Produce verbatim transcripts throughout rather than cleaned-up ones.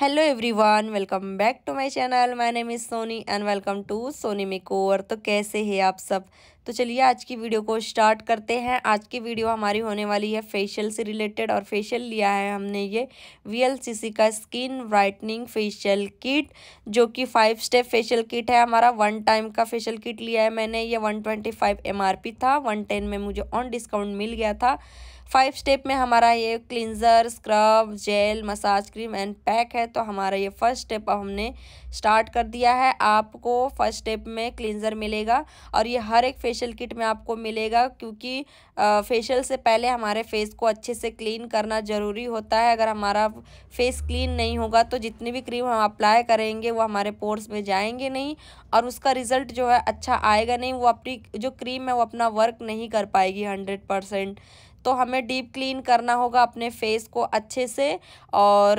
Hello everyone, welcome back to my channel. My name is Soni and welcome to Soni makeover. तो कैसे हैं आप सब? तो चलिए आज की वीडियो को स्टार्ट करते हैं। आज की वीडियो हमारी होने वाली है फेशियल से रिलेटेड, और फेशियल लिया है हमने ये वी एल सी सी का स्किन ब्राइटनिंग फेशियल किट, जो कि फाइव स्टेप फेशियल किट है हमारा। वन टाइम का फेशियल किट लिया है मैंने। ये one twenty five M R P था, वन टेन में मुझे ऑन डिस्काउंट मिल गया था। फाइव स्टेप में हमारा ये cleanser, scrub, gel, massage cream and pack है। तो हमारा ये फर्स्ट स्टेप अब हमने स्टार्ट कर दिया है। आपको फर्स्ट स्टेप में क्लिंजर मिलेगा, और ये हर एक फेशियल किट में आपको मिलेगा, क्योंकि फेशियल से पहले हमारे फेस को अच्छे से क्लीन करना ज़रूरी होता है। अगर हमारा फेस क्लीन नहीं होगा तो जितनी भी क्रीम हम अप्लाई करेंगे वो हमारे पोर्स में जाएंगे नहीं, और उसका रिज़ल्ट जो है अच्छा आएगा नहीं। वो अपनी जो क्रीम है वो अपना वर्क नहीं कर पाएगी हंड्रेड परसेंट। तो हमें डीप क्लीन करना होगा अपने फेस को अच्छे से। और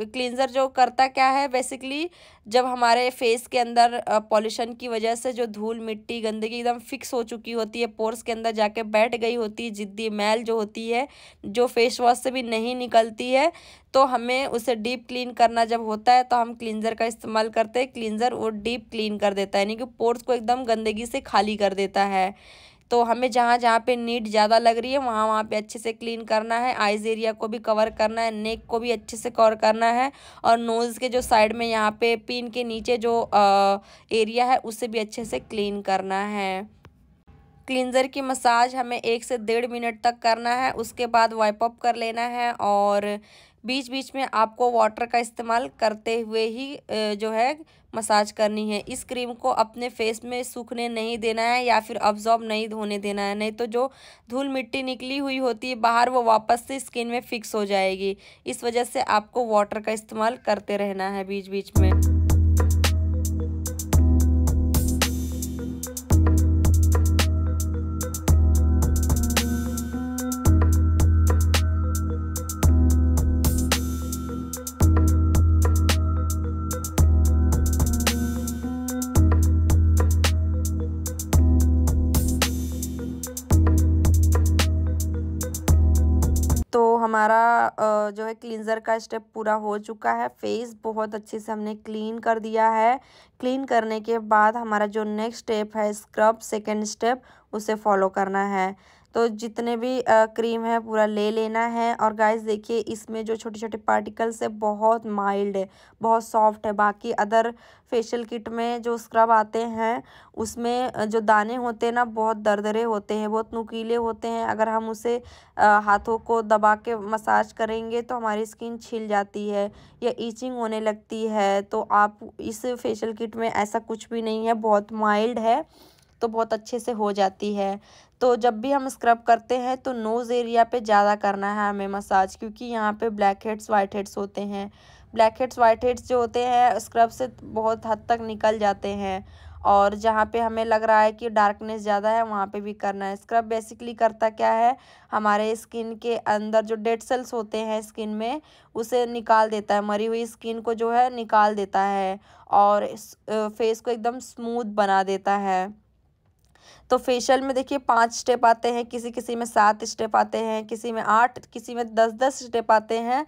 क्लींजर जो करता क्या है, बेसिकली जब हमारे फेस के अंदर पॉल्यूशन की वजह से जो धूल, मिट्टी, गंदगी एकदम फिक्स हो चुकी होती है, पोर्स के अंदर जाके बैठ गई होती है, जिद्दी मैल जो होती है जो फेस वॉश से भी नहीं निकलती है, तो हमें उसे डीप क्लीन करना जब होता है तो हम क्लींजर का इस्तेमाल करते हैं। क्लींजर वो डीप क्लीन कर देता है, यानी कि पोर्स को एकदम गंदगी से खाली कर देता है। तो हमें जहाँ जहाँ पे नीड ज़्यादा लग रही है वहाँ वहाँ पे अच्छे से क्लीन करना है। आइज़ एरिया को भी कवर करना है, नेक को भी अच्छे से कवर करना है, और नोज़ के जो साइड में यहाँ पे पिन के नीचे जो आ, एरिया है उसे भी अच्छे से क्लीन करना है। क्लींजर की मसाज हमें एक से डेढ़ मिनट तक करना है, उसके बाद वाइप अप कर लेना है। और बीच बीच में आपको वाटर का इस्तेमाल करते हुए ही जो है मसाज करनी है। इस क्रीम को अपने फेस में सूखने नहीं देना है या फिर अब्जॉर्ब नहीं होने देना है, नहीं तो जो धूल मिट्टी निकली हुई होती है बाहर वो वापस से स्किन में फिक्स हो जाएगी। इस वजह से आपको वाटर का इस्तेमाल करते रहना है बीच बीच में। तो हमारा जो है क्लींजर का स्टेप पूरा हो चुका है। फेस बहुत अच्छे से हमने क्लीन कर दिया है। क्लीन करने के बाद हमारा जो नेक्स्ट स्टेप है, स्क्रब, सेकेंड स्टेप, उसे फॉलो करना है। तो जितने भी क्रीम है पूरा ले लेना है। और गाइस देखिए, इसमें जो छोटे छोटे पार्टिकल्स है बहुत माइल्ड है, बहुत सॉफ्ट है। बाकी अदर फेशियल किट में जो स्क्रब आते हैं उसमें जो दाने होते हैं ना, बहुत दरदरे होते हैं, बहुत नुकीले होते हैं। अगर हम उसे हाथों को दबा के मसाज करेंगे तो हमारी स्किन छिल जाती है या ईचिंग होने लगती है। तो आप इस फेशियल किट में ऐसा कुछ भी नहीं है, बहुत माइल्ड है, तो बहुत अच्छे से हो जाती है। तो जब भी हम स्क्रब करते हैं तो नोज़ एरिया पे ज़्यादा करना है हमें मसाज, क्योंकि यहाँ पे ब्लैक हेड्स, वाइट हेड्स होते हैं। ब्लैक हेड्स, वाइट हेड्स जो होते हैं स्क्रब से बहुत हद तक निकल जाते हैं। और जहाँ पे हमें लग रहा है कि डार्कनेस ज़्यादा है वहाँ पे भी करना है। स्क्रब बेसिकली करता क्या है, हमारे स्किन के अंदर जो डेड सेल्स होते हैं स्किन में उसे निकाल देता है, मरी हुई स्किन को जो है निकाल देता है, और फेस को एकदम स्मूथ बना देता है। तो फेशियल में देखिए पांच स्टेप आते हैं, किसी किसी में सात स्टेप आते हैं, किसी में आठ, किसी में दस दस स्टेप आते हैं।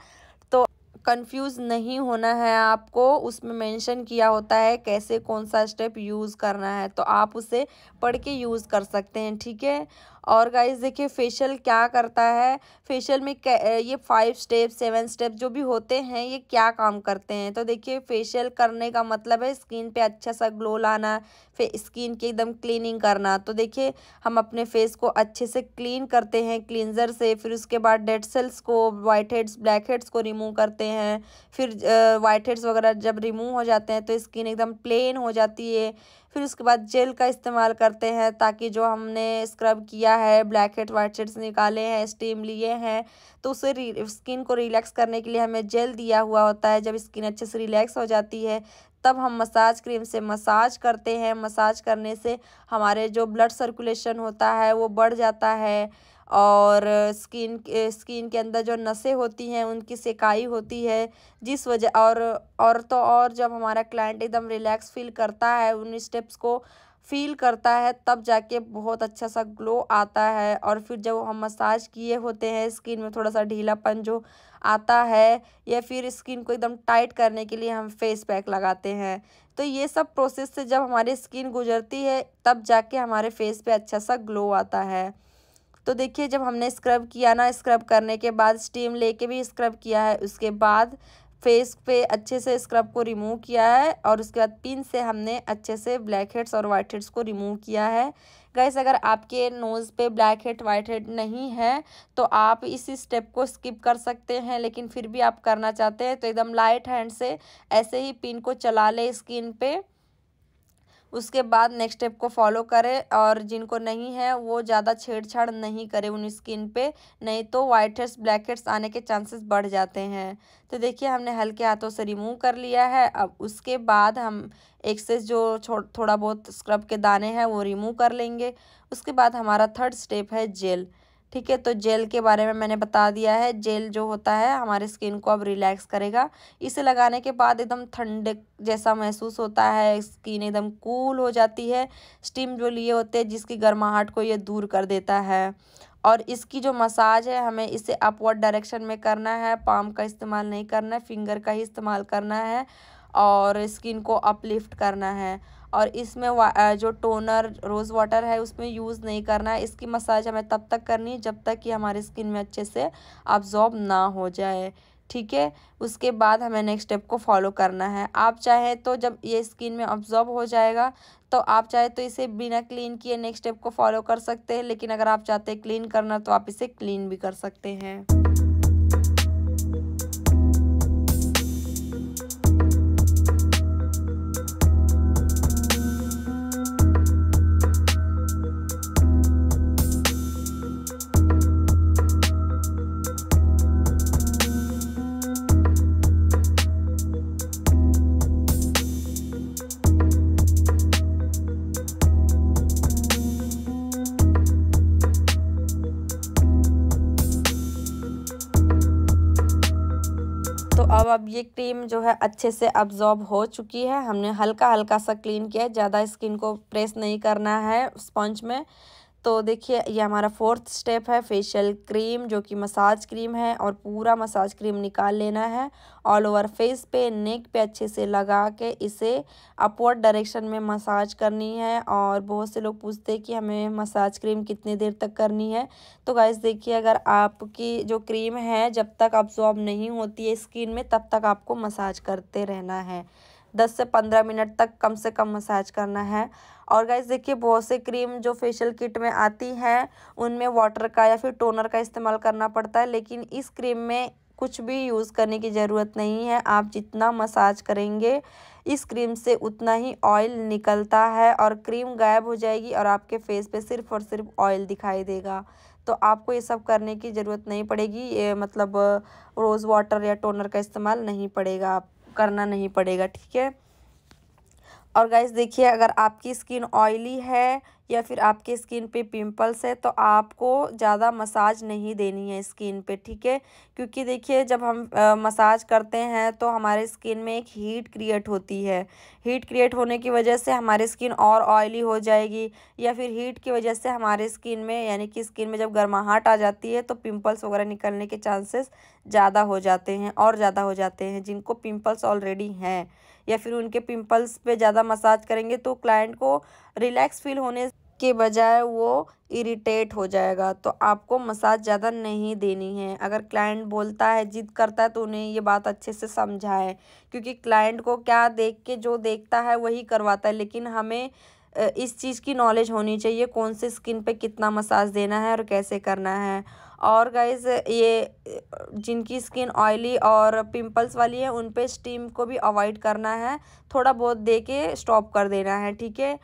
तो कंफ्यूज नहीं होना है आपको, उसमें मेंशन किया होता है कैसे कौन सा स्टेप यूज़ करना है, तो आप उसे पढ़ के यूज़ कर सकते हैं, ठीक है। और गाइस देखिए फेशियल क्या करता है, फेशियल में ये फाइव स्टेप, सेवन स्टेप जो भी होते हैं ये क्या काम करते हैं। तो देखिए फेशियल करने का मतलब है स्किन पे अच्छा सा ग्लो लाना, फिर स्किन की एकदम क्लीनिंग करना। तो देखिए हम अपने फेस को अच्छे से क्लीन करते हैं क्लींजर से, फिर उसके बाद डेड सेल्स को, वाइट हेड्स, ब्लैक हेड्स को रिमूव करते हैं। फिर वाइट हेड्स वगैरह जब रिमूव हो जाते हैं तो स्किन एकदम प्लेन हो जाती है। फिर उसके बाद जेल का इस्तेमाल करते हैं, ताकि जो हमने स्क्रब किया है, ब्लैक हेड, वाइट हेड्स निकाले हैं, स्टीम लिए हैं, तो उसे स्किन को रिलैक्स करने के लिए हमें जेल दिया हुआ होता है। जब स्किन अच्छे से रिलैक्स हो जाती है तब हम मसाज क्रीम से मसाज करते हैं। मसाज करने से हमारे जो ब्लड सर्कुलेशन होता है वो बढ़ जाता है, और स्किन स्किन के अंदर जो नसें होती हैं उनकी सेकाई होती है, जिस वजह और और तो और जब हमारा क्लाइंट एकदम रिलैक्स फील करता है उन स्टेप्स को फील करता है तब जाके बहुत अच्छा सा ग्लो आता है। और फिर जब हम मसाज किए होते हैं स्किन में थोड़ा सा ढीलापन जो आता है, या फिर स्किन को एकदम टाइट करने के लिए हम फेस पैक लगाते हैं, तो ये सब प्रोसेस से जब हमारी स्किन गुजरती है तब जाके हमारे फेस पे अच्छा सा ग्लो आता है। तो देखिए जब हमने स्क्रब किया ना, स्क्रब करने के बाद स्टीम लेके भी स्क्रब किया है, उसके बाद फेस पे अच्छे से स्क्रब को रिमूव किया है, और उसके बाद पिन से हमने अच्छे से ब्लैक हेड्स और वाइट हेड्स को रिमूव किया है। गाइस अगर आपके नोज़ पे ब्लैक हेड वाइट हेड नहीं है तो आप इसी स्टेप को स्किप कर सकते हैं, लेकिन फिर भी आप करना चाहते हैं तो एकदम लाइट हैंड से ऐसे ही पिन को चला ले स्किन पे, उसके बाद नेक्स्ट स्टेप को फॉलो करें। और जिनको नहीं है वो ज़्यादा छेड़छाड़ नहीं करें उन स्किन पे, नहीं तो वाइट हेड्स ब्लैक हेड्स आने के चांसेस बढ़ जाते हैं। तो देखिए हमने हल्के हाथों से रिमूव कर लिया है। अब उसके बाद हम एक्सेस जो थोड़ा बहुत स्क्रब के दाने हैं वो रिमूव कर लेंगे। उसके बाद हमारा थर्ड स्टेप है जेल, ठीक है। तो जेल के बारे में मैंने बता दिया है। जेल जो होता है हमारे स्किन को अब रिलैक्स करेगा। इसे लगाने के बाद एकदम ठंड जैसा महसूस होता है, स्किन एकदम कूल हो जाती है। स्टीम जो लिए होते हैं जिसकी गर्माहट को ये दूर कर देता है। और इसकी जो मसाज है हमें इसे अपवर्ड डायरेक्शन में करना है, पाम का इस्तेमाल नहीं करना है, फिंगर का ही इस्तेमाल करना है और स्किन को अपलिफ्ट करना है। और इसमें जो टोनर रोज़ वाटर है उसमें यूज़ नहीं करना है। इसकी मसाज हमें तब तक करनी है जब तक कि हमारी स्किन में अच्छे से अब्जॉर्ब ना हो जाए, ठीक है। उसके बाद हमें नेक्स्ट स्टेप को फॉलो करना है। आप चाहे तो जब ये स्किन में अब्जॉर्ब हो जाएगा तो आप चाहे तो इसे बिना क्लीन किए नेक्स्ट स्टेप को फॉलो कर सकते हैं, लेकिन अगर आप चाहते हैं क्लीन करना तो आप इसे क्लीन भी कर सकते हैं। अब अब ये क्रीम जो है अच्छे से अब्जॉर्ब हो चुकी है। हमने हल्का हल्का सा क्लीन किया है, ज़्यादा स्किन को प्रेस नहीं करना है स्पंज में। तो देखिए ये हमारा फोर्थ स्टेप है, फेशियल क्रीम जो कि मसाज क्रीम है। और पूरा मसाज क्रीम निकाल लेना है, ऑल ओवर फेस पे नेक पे अच्छे से लगा के इसे अपवर्ड डायरेक्शन में मसाज करनी है। और बहुत से लोग पूछते हैं कि हमें मसाज क्रीम कितनी देर तक करनी है। तो गाइस देखिए अगर आपकी जो क्रीम है जब तक अब्सॉर्ब नहीं होती है स्किन में तब तक आपको मसाज करते रहना है। दस से पंद्रह मिनट तक कम से कम मसाज करना है। और गाइस देखिए बहुत से क्रीम जो फेशियल किट में आती हैं उनमें वाटर का या फिर टोनर का इस्तेमाल करना पड़ता है, लेकिन इस क्रीम में कुछ भी यूज़ करने की ज़रूरत नहीं है। आप जितना मसाज करेंगे इस क्रीम से उतना ही ऑयल निकलता है और क्रीम गायब हो जाएगी और आपके फेस पे सिर्फ और सिर्फ ऑयल दिखाई देगा। तो आपको ये सब करने की ज़रूरत नहीं पड़ेगी, ये मतलब रोज़ वाटर या टोनर का इस्तेमाल नहीं पड़ेगा, आप करना नहीं पड़ेगा, ठीक है। और गाइस देखिए अगर आपकी स्किन ऑयली है या फिर आपके स्किन पे पिंपल्स है तो आपको ज़्यादा मसाज नहीं देनी है स्किन पे, ठीक है। क्योंकि देखिए जब हम आ, मसाज करते हैं तो हमारे स्किन में एक हीट क्रिएट होती है। हीट क्रिएट होने की वजह से हमारी स्किन और ऑयली हो जाएगी, या फिर हीट की वजह से हमारे स्किन में यानी कि स्किन में जब गर्माहट आ जाती है तो पिंपल्स वगैरह निकलने के चांसेस ज़्यादा हो जाते हैं और ज़्यादा हो जाते हैं। जिनको पिंपल्स ऑलरेडी हैं या फिर उनके पिंपल्स पे ज़्यादा मसाज करेंगे तो क्लाइंट को रिलैक्स फील होने के बजाय वो इरिटेट हो जाएगा। तो आपको मसाज ज़्यादा नहीं देनी है। अगर क्लाइंट बोलता है, जिद करता है, तो उन्हें ये बात अच्छे से समझाएं, क्योंकि क्लाइंट को क्या देख के जो देखता है वही करवाता है। लेकिन हमें इस चीज़ की नॉलेज होनी चाहिए कौन से स्किन पे कितना मसाज देना है और कैसे करना है। और गाइज़ ये जिनकी स्किन ऑयली और पिंपल्स वाली है उन पे स्टीम को भी अवॉइड करना है, थोड़ा बहुत दे के स्टॉप कर देना है, ठीक है।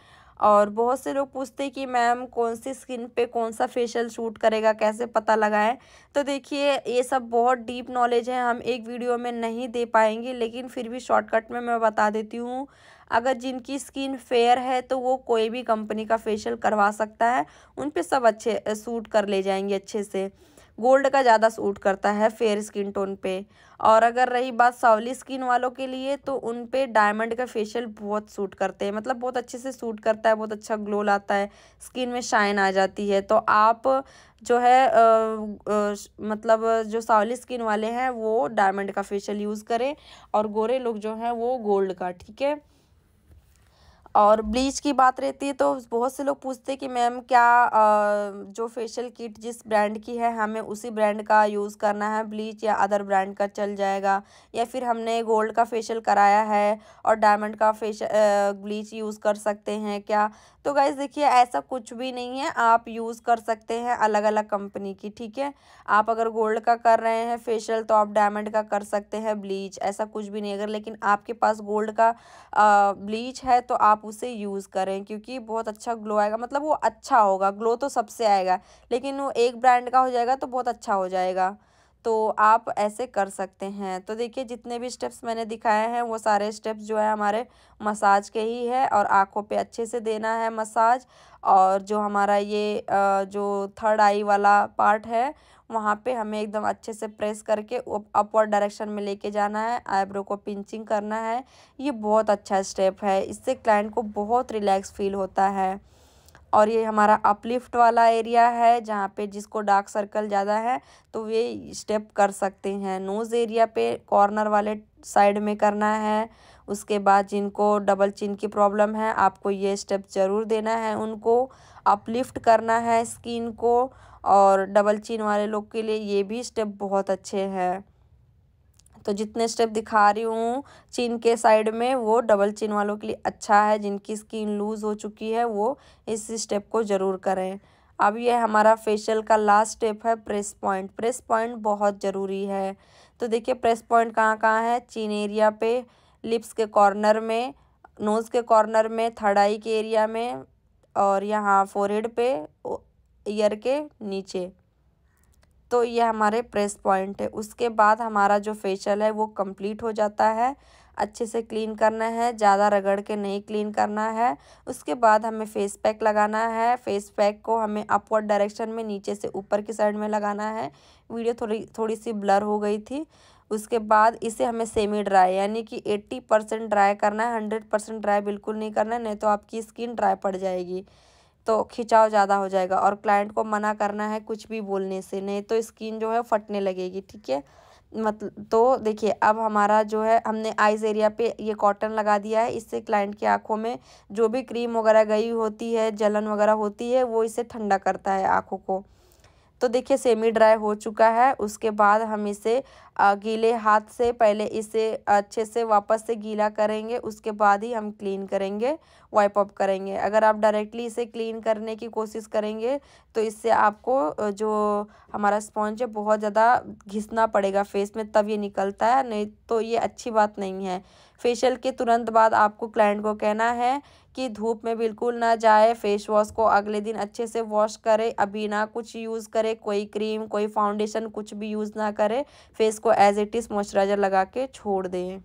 और बहुत से लोग पूछते हैं कि मैम कौन सी स्किन पे कौन सा फेशियल शूट करेगा, कैसे पता लगाएं। तो देखिए ये सब बहुत डीप नॉलेज है, हम एक वीडियो में नहीं दे पाएंगे, लेकिन फिर भी शॉर्टकट में मैं बता देती हूँ। अगर जिनकी स्किन फेयर है तो वो कोई भी कंपनी का फेशियल करवा सकता है, उन पे सब अच्छे सूट कर ले जाएंगे अच्छे से। गोल्ड का ज़्यादा सूट करता है फेयर स्किन टोन पे। और अगर रही बात सावली स्किन वालों के लिए, तो उन पे डायमंड का फेशियल बहुत सूट करते हैं, मतलब बहुत अच्छे से सूट करता है, बहुत अच्छा ग्लो लाता है, स्किन में शाइन आ जाती है। तो आप जो है आ, आ, मतलब जो सावली स्किन वाले हैं वो डायमंड का फेशियल यूज़ करें, और गोरे लोग जो हैं वो गोल्ड का, ठीक है। और ब्लीच की बात रहती है तो बहुत से लोग पूछते हैं कि मैम क्या जो फेशियल किट जिस ब्रांड की है हमें उसी ब्रांड का यूज़ करना है, ब्लीच या अदर ब्रांड का चल जाएगा, या फिर हमने गोल्ड का फेशियल कराया है और डायमंड का फेशियल ब्लीच यूज़ कर सकते हैं क्या? तो गाइज़ देखिए, ऐसा कुछ भी नहीं है, आप यूज़ कर सकते हैं अलग अलग कंपनी की, ठीक है। आप अगर गोल्ड का कर रहे हैं फेशियल तो आप डायमंड का कर सकते हैं ब्लीच, ऐसा कुछ भी नहीं। अगर लेकिन आपके पास गोल्ड का ब्लीच है तो आप उसे यूज़ करें, क्योंकि बहुत अच्छा ग्लो आएगा, मतलब वो अच्छा होगा, ग्लो तो सबसे आएगा, लेकिन वो एक ब्रांड का हो जाएगा तो बहुत अच्छा हो जाएगा। तो आप ऐसे कर सकते हैं। तो देखिए, जितने भी स्टेप्स मैंने दिखाए हैं वो सारे स्टेप्स जो है हमारे मसाज के ही है, और आँखों पे अच्छे से देना है मसाज। और जो हमारा ये जो थर्ड आई वाला पार्ट है वहाँ पे हमें एकदम अच्छे से प्रेस करके अपवर्ड डायरेक्शन में लेके जाना है, आईब्रो को पिंचिंग करना है। ये बहुत अच्छा स्टेप है, इससे क्लाइंट को बहुत रिलैक्स फील होता है। और ये हमारा अपलिफ्ट वाला एरिया है, जहाँ पे जिसको डार्क सर्कल ज़्यादा है तो वे स्टेप कर सकते हैं। नोज़ एरिया पे कॉर्नर वाले साइड में करना है। उसके बाद जिनको डबल चिन की प्रॉब्लम है आपको ये स्टेप ज़रूर देना है, उनको अपलिफ्ट करना है स्किन को। और डबल चिन वाले लोग के लिए ये भी स्टेप बहुत अच्छे हैं। तो जितने स्टेप दिखा रही हूँ चिन के साइड में, वो डबल चिन वालों के लिए अच्छा है। जिनकी स्किन लूज़ हो चुकी है वो इस स्टेप को ज़रूर करें। अब ये हमारा फेशियल का लास्ट स्टेप है, प्रेस पॉइंट। प्रेस पॉइंट बहुत ज़रूरी है। तो देखिए, प्रेस पॉइंट कहाँ कहाँ है? चिन एरिया पे, लिप्स के कॉर्नर में, नोज़ के कॉर्नर में, थर्ड आई के एरिया में, और यहाँ फोरहेड पे, ईयर के नीचे। तो ये हमारे प्रेस पॉइंट है। उसके बाद हमारा जो फेशियल है वो कंप्लीट हो जाता है। अच्छे से क्लीन करना है, ज़्यादा रगड़ के नहीं क्लीन करना है। उसके बाद हमें फेस पैक लगाना है। फेस पैक को हमें अपवर्ड डायरेक्शन में नीचे से ऊपर की साइड में लगाना है। वीडियो थोड़ी थोड़ी सी ब्लर हो गई थी। उसके बाद इसे हमें सेमी ड्राई यानी कि अस्सी परसेंट ड्राई करना है, सौ परसेंट ड्राई बिल्कुल नहीं करना है, नहीं तो आपकी स्किन ड्राई पड़ जाएगी, तो खिंचाव ज़्यादा हो जाएगा। और क्लाइंट को मना करना है कुछ भी बोलने से, नहीं तो स्किन जो है फटने लगेगी, ठीक है। मतलब तो देखिए, अब हमारा जो है हमने आइज़ एरिया पे ये कॉटन लगा दिया है। इससे क्लाइंट की आँखों में जो भी क्रीम वगैरह गई होती है, जलन वगैरह होती है, वो इसे ठंडा करता है आँखों को। तो देखिए, सेमी ड्राई हो चुका है। उसके बाद हम इसे गीले हाथ से पहले इसे अच्छे से वापस से गीला करेंगे, उसके बाद ही हम क्लीन करेंगे, वाइप अप करेंगे। अगर आप डायरेक्टली इसे क्लीन करने की कोशिश करेंगे तो इससे आपको जो हमारा स्पॉन्ज है बहुत ज़्यादा घिसना पड़ेगा फेस में, तब ये निकलता है, नहीं तो ये अच्छी बात नहीं है। फेशियल के तुरंत बाद आपको क्लाइंट को कहना है कि धूप में बिल्कुल ना जाए, फेस वॉश को अगले दिन अच्छे से वॉश करे, अभी ना कुछ यूज़ करे, कोई क्रीम, कोई फाउंडेशन, कुछ भी यूज़ ना करे, फेस को एज इट इज़ मॉइस्चराइज़र लगा के छोड़ दें।